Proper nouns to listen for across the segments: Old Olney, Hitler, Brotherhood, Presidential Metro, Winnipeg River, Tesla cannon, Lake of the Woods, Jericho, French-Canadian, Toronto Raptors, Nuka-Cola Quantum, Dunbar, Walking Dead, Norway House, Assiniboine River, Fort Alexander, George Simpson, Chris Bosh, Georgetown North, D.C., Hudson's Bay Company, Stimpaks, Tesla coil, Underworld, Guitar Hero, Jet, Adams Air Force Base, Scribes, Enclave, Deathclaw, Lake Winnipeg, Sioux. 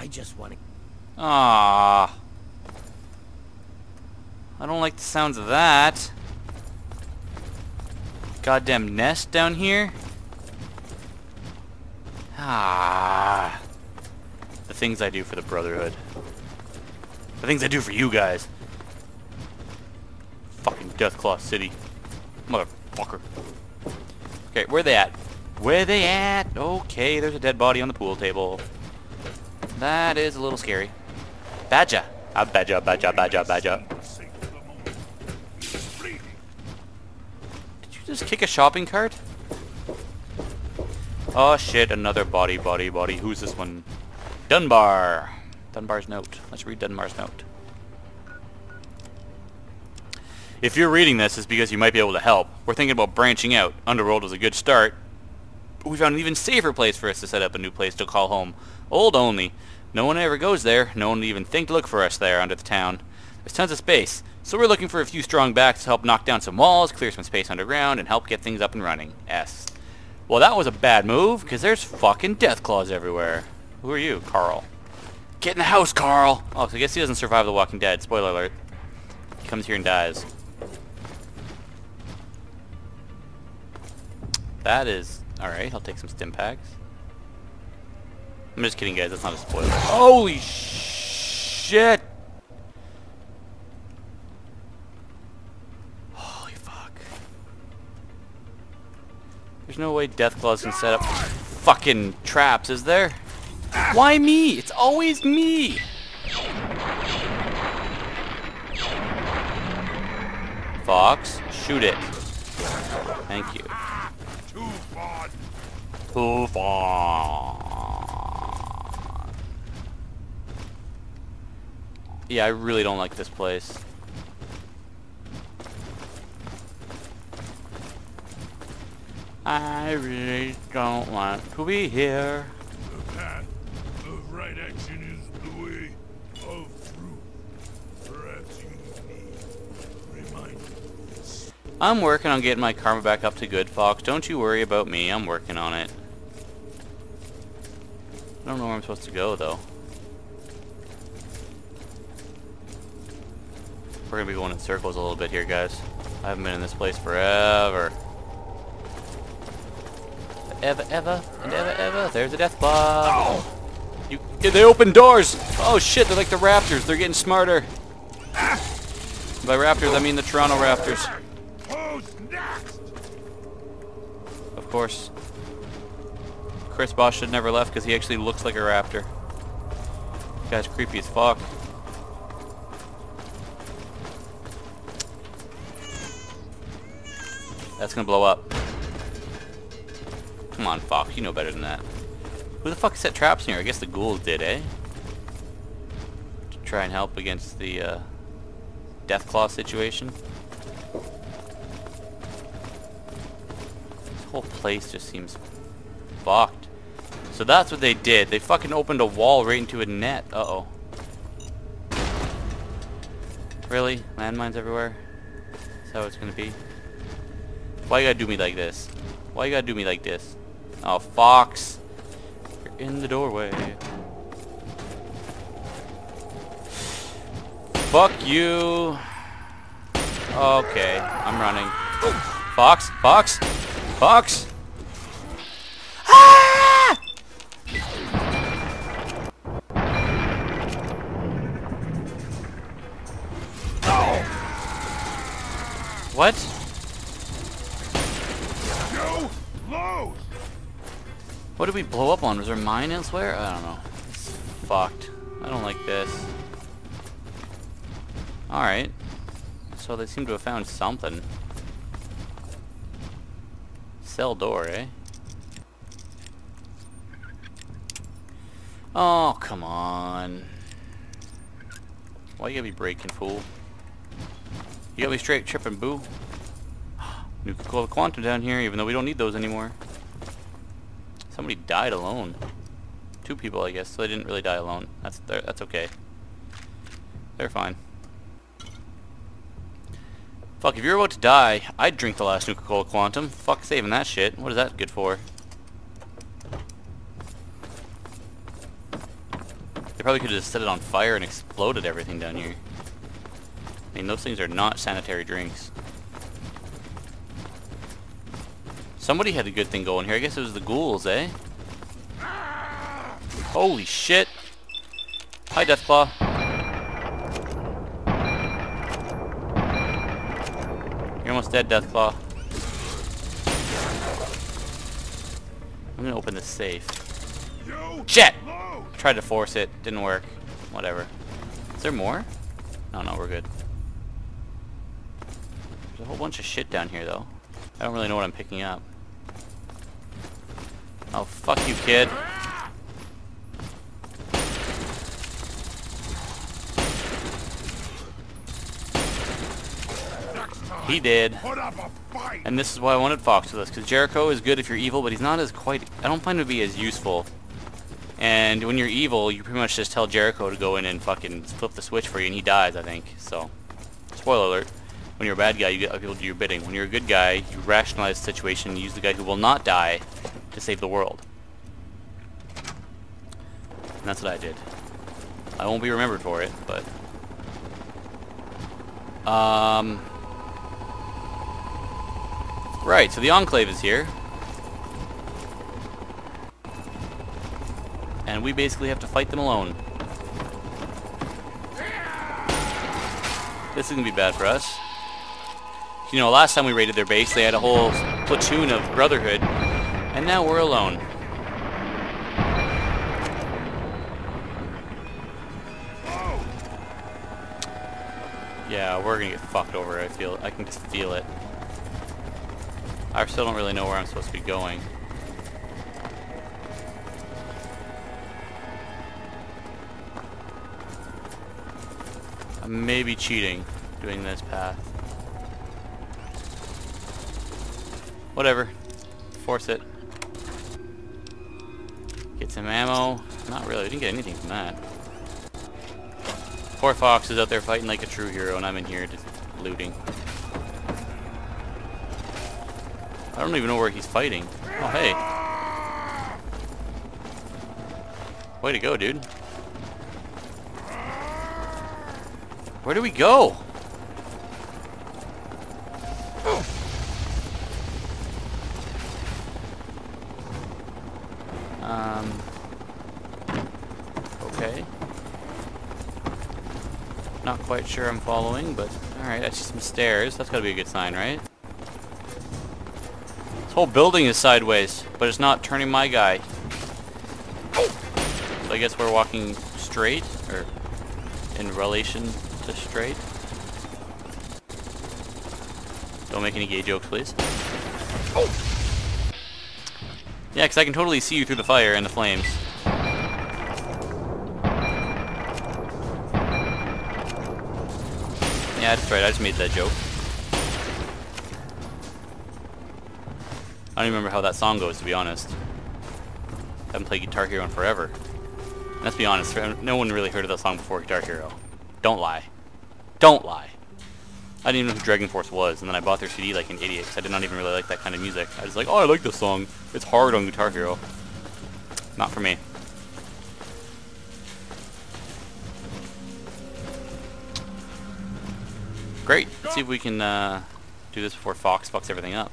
I just want to... Ah. I don't like the sounds of that. Goddamn nest down here. Ah. The things I do for the Brotherhood. The things I do for you guys. Fucking Deathclaw City. Motherfucker. Okay, where they at? Where they at? Okay, there's a dead body on the pool table. That is a little scary. Badger. Badger. Did you just kick a shopping cart? Oh shit, another body. Who's this one? Dunbar. Dunbar's note. Let's read Dunbar's note. If you're reading this, it's because you might be able to help. We're thinking about branching out. Underworld was a good start. We found an even safer place for us to set up a new place to call home. Old Olney. No one ever goes there. No one would even think to look for us there under the town. There's tons of space. So we're looking for a few strong backs to help knock down some walls, clear some space underground, and help get things up and running. S. Well, that was a bad move, because there's fucking Deathclaws everywhere. Who are you, Carl? Get in the house, Carl! Oh, so I guess he doesn't survive The Walking Dead. Spoiler alert. He comes here and dies. That is... Alright, I'll take some Stimpaks. I'm just kidding, guys. That's not a spoiler. Holy shit! Holy fuck. There's no way Deathclaws can set up fucking traps, is there? Why me? It's always me! Fox, shoot it. Thank you. Too far. Yeah, I really don't like this place. I really don't want to be here. The path of right action is the way of truth. Perhaps you need reminders. I'm working on getting my karma back up to good, Fox. Don't you worry about me. I'm working on it. I don't know where I'm supposed to go, though. We're gonna be going in circles a little bit here, guys. I haven't been in this place forever. Ever. There's a Deathclaw. Oh. They open doors! Oh shit, they're like the Raptors. They're getting smarter. By Raptors, I mean the Toronto Raptors. Of course. Chris Bosh should have never left because he actually looks like a raptor. This guy's creepy as fuck. That's gonna blow up. Come on, Fox, you know better than that. Who the fuck set traps in here? I guess the ghouls did, eh? To try and help against the Deathclaw situation. This whole place just seems fucked. So that's what they did. They fucking opened a wall right into a net. Uh-oh. Really? Landmines everywhere? That's how it's gonna be? Why you gotta do me like this? Why you gotta do me like this? Oh, Fox. You're in the doorway. Fuck you. Okay, I'm running. Fox, Fox, Fox! What? Go low. What did we blow up on? Was there a mine elsewhere? I don't know. It's fucked. I don't like this. Alright. So they seem to have found something. Cell door, eh? Oh, come on. Why you gotta be breaking, fool? You got me straight tripping, boo. Nuka-Cola Quantum down here, even though we don't need those anymore. Somebody died alone. Two people, I guess, so they didn't really die alone. That's okay. They're fine. Fuck, if you're about to die, I'd drink the last Nuka-Cola Quantum. Fuck saving that shit. What is that good for? They probably could have just set it on fire and exploded everything down here. I mean, those things are not sanitary drinks. Somebody had a good thing going here. I guess it was the ghouls, eh? Holy shit! Hi, Deathclaw. You're almost dead, Deathclaw. I'm gonna open this safe. Jet! I tried to force it. Didn't work. Whatever. Is there more? No, no, we're good. There's a whole bunch of shit down here, though. I don't really know what I'm picking up. Oh, fuck you, kid. He did. And this is why I wanted Fox with us, because Jericho is good if you're evil, but he's not as quite... I don't find him to be as useful. And when you're evil, you pretty much just tell Jericho to go in and fucking flip the switch for you, and he dies, I think. So, spoiler alert. When you're a bad guy, you get other people to do your bidding. When you're a good guy, you rationalize the situation and use the guy who will not die to save the world. And that's what I did. I won't be remembered for it, but... Right, so the Enclave is here. And we basically have to fight them alone. This is going to be bad for us. You know, last time we raided their base, they had a whole platoon of Brotherhood. And now we're alone. Yeah, we're going to get fucked over, I feel. I can just feel it. I still don't really know where I'm supposed to be going. I may be cheating doing this path. Whatever. Force it. Get some ammo. Not really. We didn't get anything from that. Poor Fox is out there fighting like a true hero, and I'm in here just looting. I don't even know where he's fighting. Oh, hey. Way to go, dude. Where do we go? Oh. Okay. Not quite sure I'm following, but... Alright, that's just some stairs. That's gotta be a good sign, right? Whole building is sideways, but it's not turning my guy. So I guess we're walking straight, or in relation to straight. Don't make any gay jokes, please. Oh. Yeah, because I can totally see you through the fire and the flames. Yeah, that's right, I just made that joke. I don't even remember how that song goes, to be honest. I haven't played Guitar Hero in forever. Let's be honest, no one really heard of that song before Guitar Hero. Don't lie. Don't lie. I didn't even know who Dragonforce was, and then I bought their CD like an idiot, because I did not even really like that kind of music. I was like, oh, I like this song. It's hard on Guitar Hero. Not for me. Great. Let's see if we can do this before Fox fucks everything up.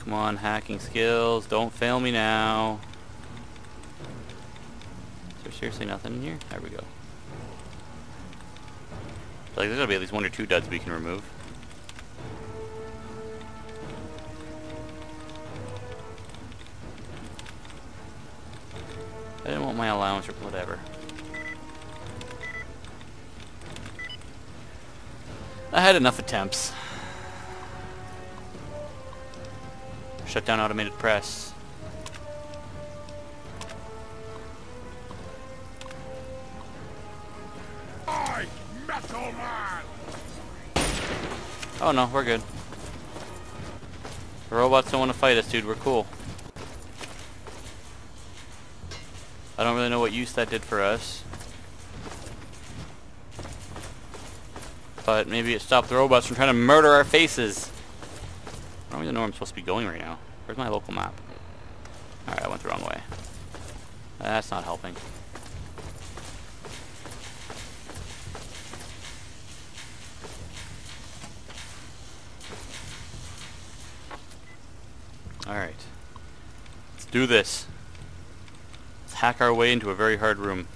Come on, hacking skills. Don't fail me now. Is there seriously nothing in here? There we go. Like, there's gotta be at least one or two duds we can remove. I didn't want my allowance or whatever. I had enough attempts. Shut down automated press. Oh no, we're good. The robots don't want to fight us, dude. We're cool. I don't really know what use that did for us. But maybe it stopped the robots from trying to murder our faces. I don't even know where I'm supposed to be going right now. Where's my local map? Alright, I went the wrong way. That's not helping. Alright. Let's do this. Let's hack our way into a very hard room.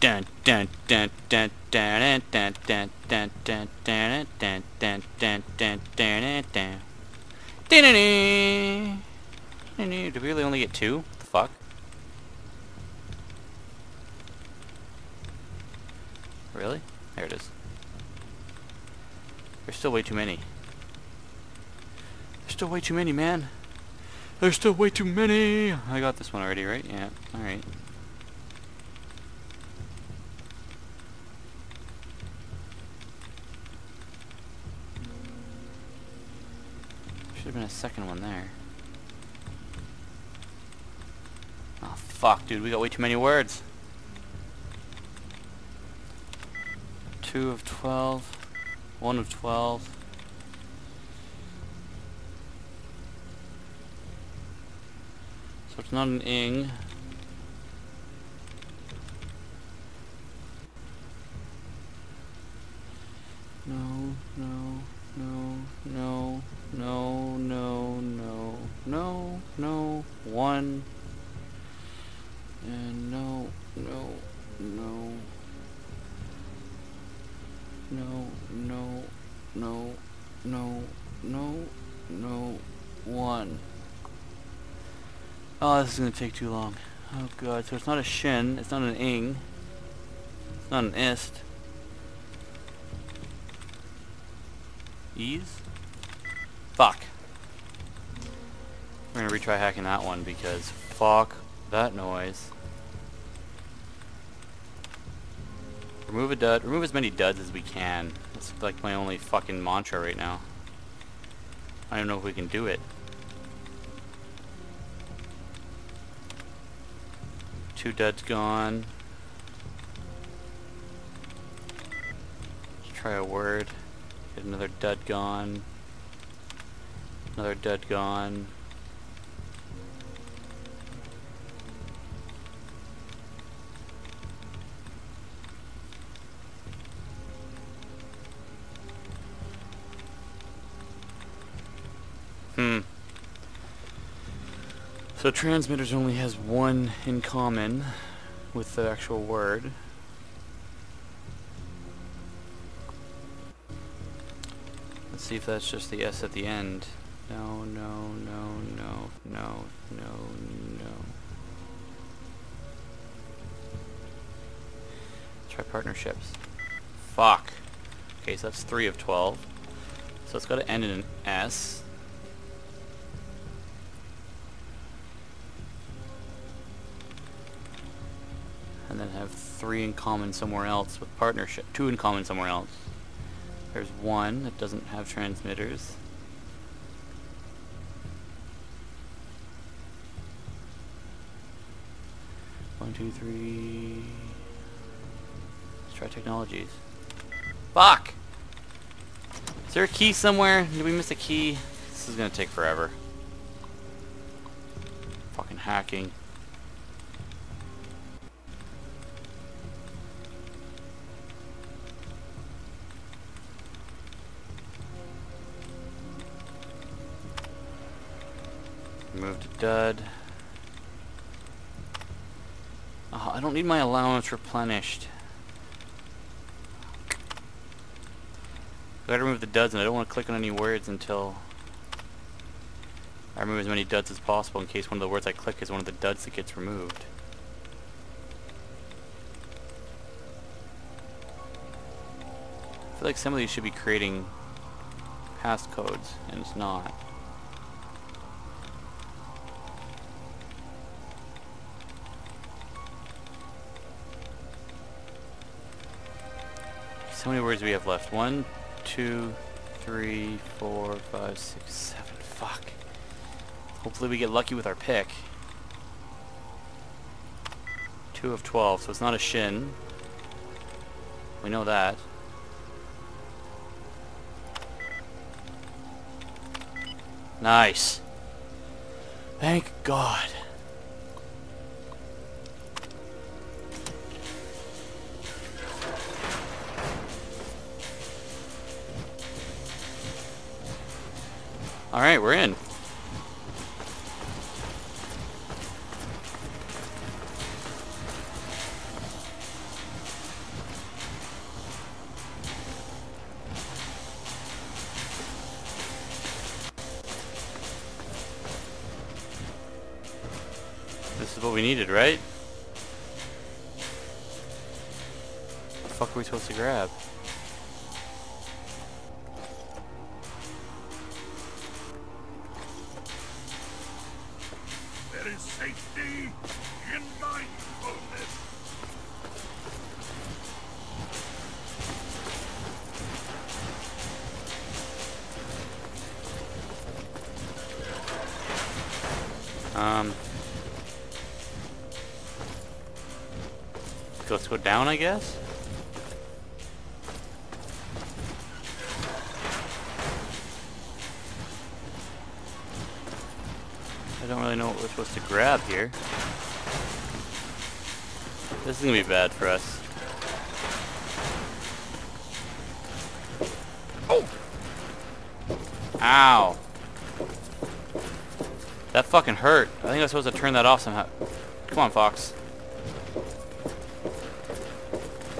Dun dun dun dun dun dun dun dun dun dun dun dun dun dun dun dun. Did we really only get two? What the fuck? Really? There it is. There's still way too many. There's still way too many, man. There's still way too many. I got this one already, right? Yeah. All right. Should have been a second one there. Oh fuck, dude, we got way too many words. 2 of 12. 1 of 12. So it's not an ing. No, no, no, no, no, no, no, no, no, 1. And no, no, no, no, no, no, no, no, no, 1. Oh, this is gonna take too long. Oh god, so it's not a shin, it's not an ing, it's not an ist. Ease? Fuck. We're gonna retry hacking that one because fuck that noise. Remove a dud. Remove as many duds as we can. That's like my only fucking mantra right now. I don't know if we can do it. 2 duds gone. Let's try a word. Get another dud gone. Another dud gone. So transmitters only has 1 in common with the actual word. Let's see if that's just the S at the end. No, no, no, no, no, no, no. Let's try partnerships. Fuck. Okay, so that's 3 of 12. So it's got to end in an S. And then have 3 in common somewhere else with partnership. 2 in common somewhere else. There's 1 that doesn't have transmitters. One, two, three. Let's try technologies. Fuck! Is there a key somewhere? Did we miss a key? This is gonna take forever. Fucking hacking. Moved a dud. Oh, I don't need my allowance replenished. I gotta remove the duds, and I don't want to click on any words until I remove as many duds as possible in case one of the words I click is one of the duds that gets removed. I feel like some of these should be creating passcodes, and it's not. How many words do we have left? 1, 2, 3, 4, 5, 6, 7. Fuck. Hopefully we get lucky with our pick. 2 of 12, so it's not a shin. We know that. Nice. Thank God. All right, we're in. This is what we needed, right? What the fuck are we supposed to grab? Let's go down, I guess? I don't really know what we're supposed to grab here. This is gonna be bad for us. Oh! Ow! That fucking hurt. I think I was supposed to turn that off somehow. Come on, Fox.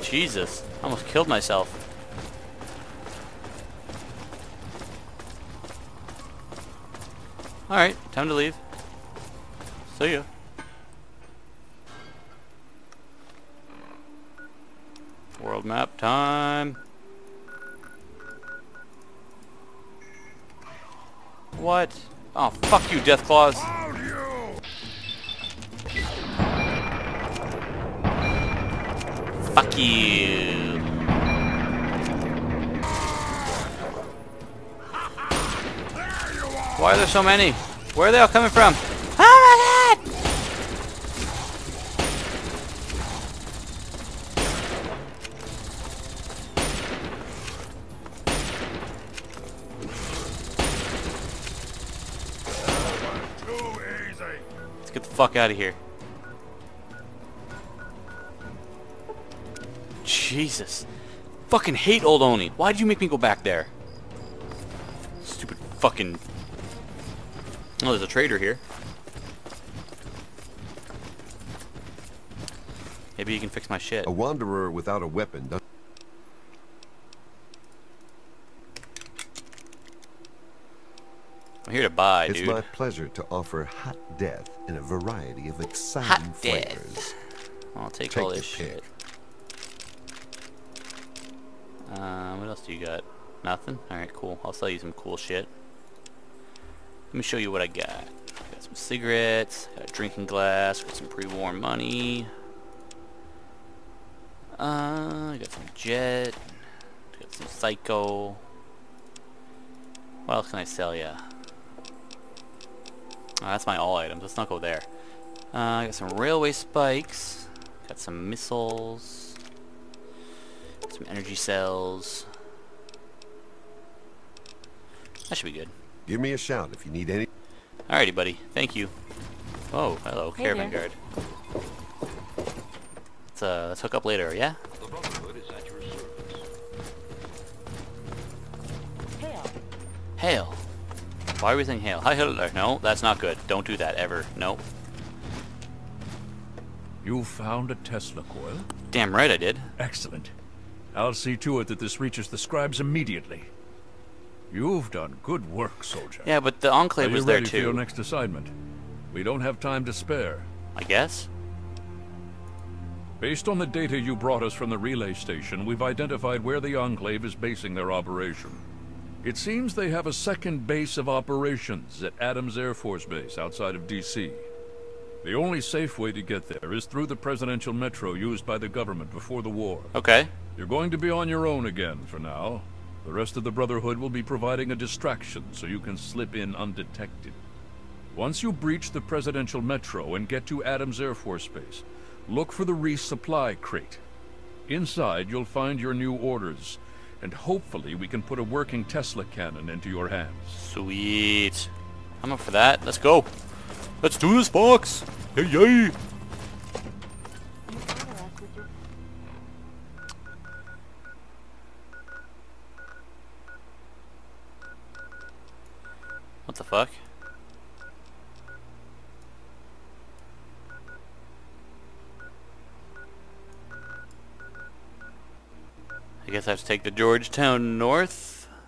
Jesus, I almost killed myself. Alright, time to leave. See ya. World map time. What? Oh, fuck you, Deathclaws. Fuck you. Why are there so many? Where are they all coming from? Oh my God! Let's get the fuck out of here. Jesus. Fucking hate Old Olney. Why did you make me go back there? Stupid fucking... Oh, there's a trader here. Maybe you can fix my shit. A wanderer without a weapon doesn't... I'm here to buy, dude. It's my pleasure to offer hot death in a variety of exciting flavors. I'll take all this shit. What else do you got? Nothing? Alright, cool. I'll sell you some cool shit. Let me show you what I got. I got some cigarettes, got a drinking glass, got some pre-war money. I got some Jet, got some Psycho. What else can I sell ya? Oh, that's my all items. Let's not go there. I got some railway spikes, got some missiles. Some energy cells. That should be good. Give me a shout if you need any. Alrighty, buddy. Thank you. Oh, hello, hey caravan guard. Let's hook up later, yeah? The Brotherhood is at your service. Hail. Hail. Why are we saying hail? Hi, Hitler. No, that's not good. Don't do that ever. Nope. You found a Tesla coil? Damn right I did. Excellent. I'll see to it that this reaches the Scribes immediately. You've done good work, soldier. Yeah, but the Enclave was there, too. Are you ready for your next assignment? We don't have time to spare. I guess? Based on the data you brought us from the relay station, we've identified where the Enclave is basing their operation. It seems they have a second base of operations at Adams Air Force Base outside of D.C. The only safe way to get there is through the Presidential Metro used by the government before the war. Okay. You're going to be on your own again for now. The rest of the Brotherhood will be providing a distraction so you can slip in undetected. Once you breach the Presidential Metro and get to Adams Air Force Base, look for the resupply crate. Inside, you'll find your new orders, and hopefully we can put a working Tesla cannon into your hands. Sweet. I'm up for that. Let's go. Let's do this, Fox! Yay, yay! What the fuck? I guess I have to take the Georgetown North.